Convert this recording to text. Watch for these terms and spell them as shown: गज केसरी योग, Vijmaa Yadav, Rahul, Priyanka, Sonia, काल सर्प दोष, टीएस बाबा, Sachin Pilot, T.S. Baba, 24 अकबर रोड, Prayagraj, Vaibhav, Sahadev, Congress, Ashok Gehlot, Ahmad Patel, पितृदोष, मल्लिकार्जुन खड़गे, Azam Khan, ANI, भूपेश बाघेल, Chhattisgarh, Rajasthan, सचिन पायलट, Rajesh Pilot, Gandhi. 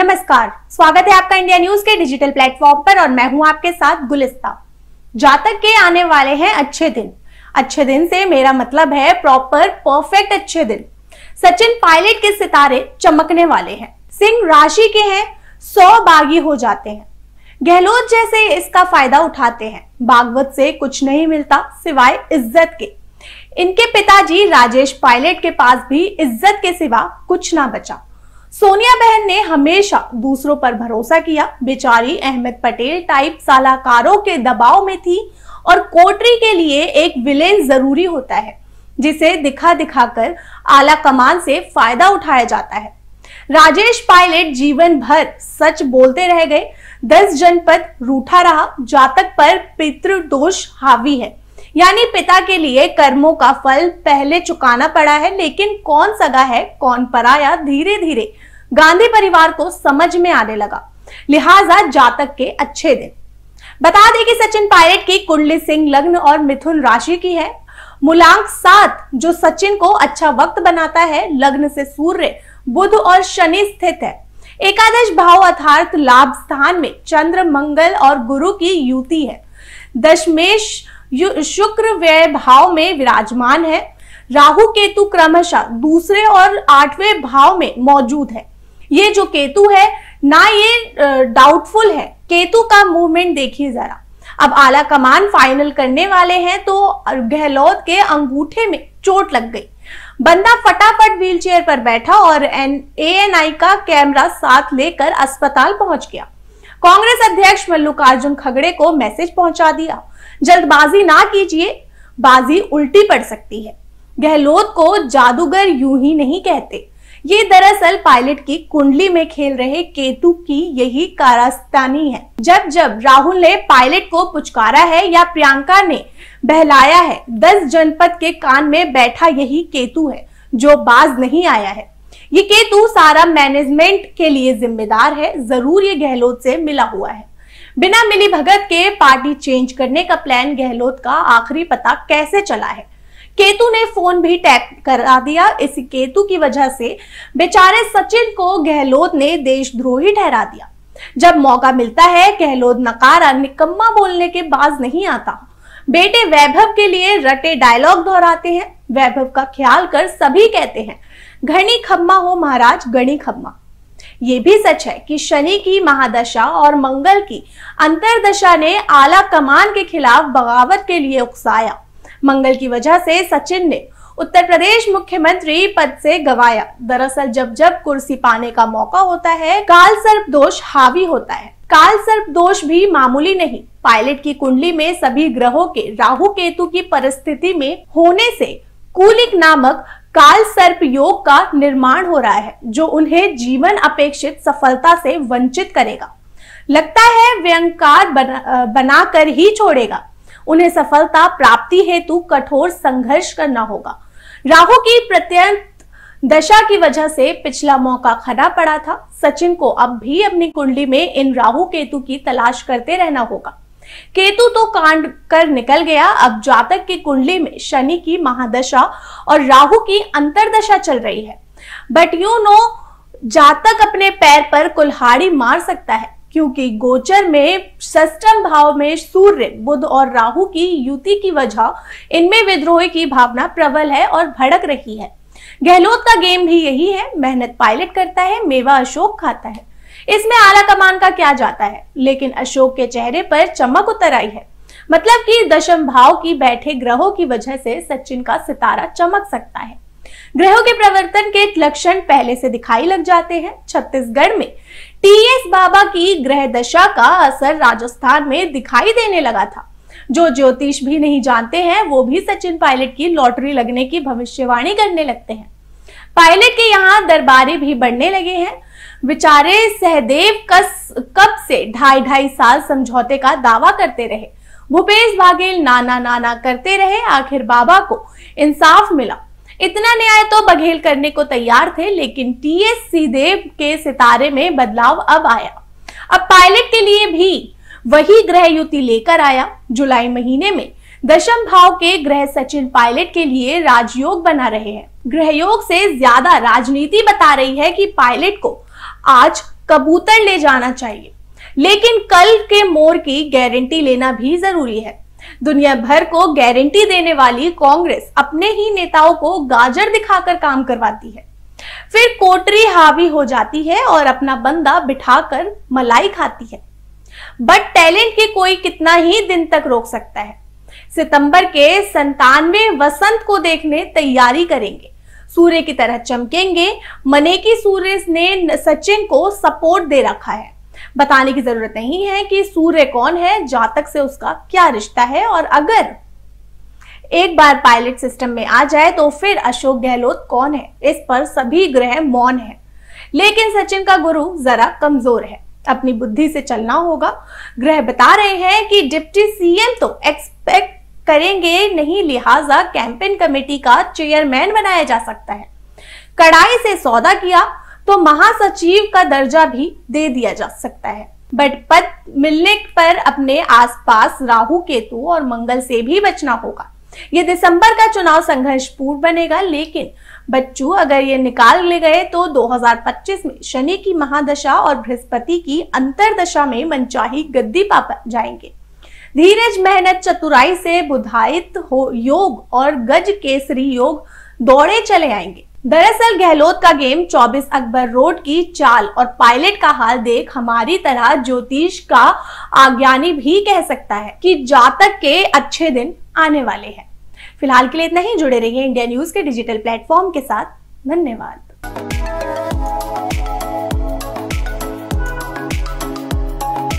नमस्कार, स्वागत है आपका इंडिया न्यूज के डिजिटल प्लेटफॉर्म पर और मैं हूं आपके साथ गुलिस्ता। जातक के आने वाले हैं अच्छे दिन। अच्छे दिन से मेरा मतलब है प्रॉपर परफेक्ट अच्छे दिन। सचिन पायलट के सितारे चमकने वाले हैं। सिंह राशि के हैं, सौ बागी हो जाते हैं। गहलोत जैसे इसका फायदा उठाते हैं। बागवत से कुछ नहीं मिलता सिवाय इज्जत के। इनके पिताजी राजेश पायलट के पास भी इज्जत के सिवा कुछ ना बचा। सोनिया बहन ने हमेशा दूसरों पर भरोसा किया। बेचारी अहमद पटेल टाइप सलाहकारों के दबाव में थी और कोटरी के लिए एक विलेन जरूरी होता है जिसे दिखा दिखाकर आला कमान से फायदा उठाया जाता है। राजेश पायलट जीवन भर सच बोलते रह गए। 10 जनपद रूठा रहा। जातक पर पितृदोष हावी है, यानी पिता के लिए कर्मों का फल पहले चुकाना पड़ा है। लेकिन कौन सगा है कौन पराया धीरे धीरे गांधी परिवार को समझ में आने लगा। लिहाजा जातक के अच्छे दिन। बता दें कि सचिन पायलट की कुंडली सिंह लग्न और मिथुन राशि की है। मूलांक 7 जो सचिन को अच्छा वक्त बनाता है। लग्न से सूर्य बुध और शनि स्थित है। एकादश भाव अर्थात लाभ स्थान में चंद्र मंगल और गुरु की युति है। दशमेश शुक्र व्यय भाव में विराजमान है। राहु केतु क्रमशः दूसरे और 8वें भाव में मौजूद है। ये जो केतु है ना ये डाउटफुल है। केतु का मूवमेंट देखिए जरा। अब आला कमान फाइनल करने वाले हैं तो गहलोत के अंगूठे में चोट लग गई। बंदा फटाफट व्हीलचेयर पर बैठा और ANI का कैमरा साथ लेकर अस्पताल पहुंच गया। कांग्रेस अध्यक्ष मल्लिकार्जुन खड़गे को मैसेज पहुंचा दिया, जल्दबाजी ना कीजिए, बाजी उल्टी पड़ सकती है। गहलोत को जादूगर यूं ही नहीं कहते। ये दरअसल पायलट की कुंडली में खेल रहे केतु की यही कारस्तानी है। जब जब राहुल ने पायलट को पुचकारा है या प्रियंका ने बहलाया है, 10 जनपद के कान में बैठा यही केतु है जो बाज नहीं आया है। ये केतु सारा मैनेजमेंट के लिए जिम्मेदार है। जरूर ये गहलोत से मिला हुआ है। बिना मिली भगत के पार्टी चेंज करने का प्लान गहलोत का आखिरी पता कैसे चला है। केतु ने फोन भी टैप करा दिया। इस केतु की वजह से बेचारे सचिन को गहलोत ने देशद्रोही ठहरा दिया। जब मौका मिलता है गहलोत नकारा निकम्मा बोलने के बाज नहीं आता। बेटे वैभव के लिए रटे डायलॉग दोहराते हैं। वैभव का ख्याल कर सभी कहते हैं घनी खम्मा हो महाराज घनी खम्मा। ये भी सच है कि शनि की महादशा और मंगल की अंतरदशा ने आला कमान के खिलाफ बगावत के लिए उकसाया। मंगल की वजह से सचिन ने उत्तर प्रदेश मुख्यमंत्री पद से गवाया। दरअसल जब जब कुर्सी पाने का मौका होता है काल सर्प दोष हावी होता है। काल सर्प दोष भी मामूली नहीं। पायलट की कुंडली में सभी ग्रहों के राहु केतु की परिस्थिति में होने से कूलिक नामक काल सर्प योग का निर्माण हो रहा है जो उन्हें जीवन अपेक्षित सफलता से वंचित करेगा। लगता है व्यंकार बनाकर ही छोड़ेगा। उन्हें सफलता प्राप्ति हेतु कठोर संघर्ष करना होगा। राहु की प्रत्यंत दशा की वजह से पिछला मौका खड़ा पड़ा था। सचिन को अब भी अपनी कुंडली में इन राहु केतु की तलाश करते रहना होगा। केतु तो कांड कर निकल गया। अब जातक की कुंडली में शनि की महादशा और राहु की अंतरदशा चल रही है। बट यू नो जातक अपने पैर पर कुल्हाड़ी मार सकता है क्योंकि गोचर में षष्ठम भाव में सूर्य बुध और राहु की युति की वजह इनमें विद्रोह की भावना प्रबल है और भड़क रही है। गहलोत का गेम भी यही है। मेहनत पायलट करता है, मेवा अशोक खाता है। इसमें आला कमान का क्या जाता है। लेकिन अशोक के चेहरे पर चमक उतर आई है। मतलब कि दशम भाव की बैठे ग्रहों की वजह से सचिन का सितारा चमक सकता है। ग्रहों के प्रवर्तन के लक्षण पहले से दिखाई लग जाते हैं। छत्तीसगढ़ में टीएस बाबा की ग्रह दशा का असर राजस्थान में दिखाई देने लगा था। जो ज्योतिष भी नहीं जानते हैं वो भी सचिन पायलट की लॉटरी लगने की भविष्यवाणी करने लगते हैं। पायलट के यहाँ दरबारे भी बढ़ने लगे हैं। बेचारे सहदेव कब से 2.5 साल समझौते का दावा करते रहे। भूपेश बाघेल नाना नाना करते रहे। आखिर बाबा को इंसाफ मिला। इतना न्याय तो बघेल करने को तैयार थे लेकिन टीएस सीधे के सितारे में बदलाव अब आया। अब पायलट के लिए भी वही ग्रह युति लेकर आया। जुलाई महीने में दशम भाव के ग्रह सचिन पायलट के लिए राजयोग बना रहे हैं। ग्रहयोग से ज्यादा राजनीति बता रही है कि पायलट को आज कबूतर ले जाना चाहिए, लेकिन कल के मोर की गारंटी लेना भी जरूरी है। दुनिया भर को गारंटी देने वाली कांग्रेस अपने ही नेताओं को गाजर दिखाकर काम करवाती है, फिर कोटरी हावी हो जाती है और अपना बंदा बिठाकर मलाई खाती है। बट टैलेंट के कोई कितना ही दिन तक रोक सकता है। सितंबर के 97 वसंत को देखने तैयारी करेंगे, सूर्य की तरह चमकेंगे। मनेकी सूर्य ने सचिन को सपोर्ट दे रखा है। बताने की जरूरत नहीं है कि सूर्य कौन है, जातक से उसका क्या रिश्ता है, और अगर एक बार पायलट सिस्टम में आ जाए तो फिर अशोक गहलोत कौन है, इस पर सभी ग्रह मौन है। लेकिन सचिन का गुरु जरा कमजोर है, अपनी बुद्धि से चलना होगा। ग्रह बता रहे हैं कि डिप्टी सीएम तो एक्सपेक्ट करेंगे नहीं, लिहाजा कैंपेन कमेटी का चेयरमैन बनाया जा सकता है। कड़ाई से सौदा किया तो महासचिव का दर्जा भी दे दिया जा सकता है। बट पद मिलने पर अपने आसपास राहु, केतु और मंगल से भी बचना होगा। ये दिसंबर का चुनाव संघर्षपूर्ण बनेगा, लेकिन बच्चों अगर ये निकाल ले गए तो 2025 में शनि की महादशा और बृहस्पति की अंतरदशा में मनचाही गद्दी पा जाएंगे। धीरज, मेहनत, चतुराई से बुधायित हो योग और गज केसरी योग दौड़े चले आएंगे। दरअसल गहलोत का गेम 24 अकबर रोड की चाल और पायलट का हाल देख हमारी तरह ज्योतिष का आज्ञानी भी कह सकता है कि जातक के अच्छे दिन आने वाले हैं। फिलहाल के लिए इतना ही। जुड़े रहिए इंडिया न्यूज के डिजिटल प्लेटफॉर्म के साथ। धन्यवाद।